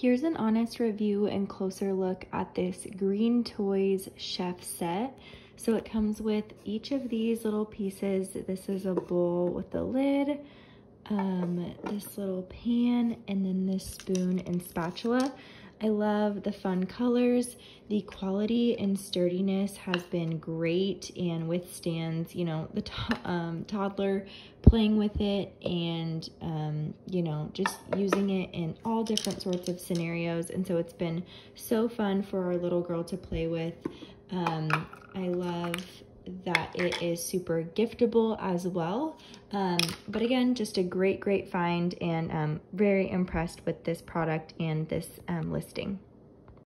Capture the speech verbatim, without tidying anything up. Here's an honest review and closer look at this Green Toys chef set. So it comes with each of these little pieces. This is a bowl with a lid, um, this little pan, and then this spoon and spatula. I love the fun colors. The quality and sturdiness has been great and withstands, you know, the to um, toddler playing with it and, um, you know, just using it in all different sorts of scenarios. And so it's been so fun for our little girl to play with. Um, I love that it is super giftable as well. Um, but again, just a great, great find, and um, very impressed with this product and this um, listing.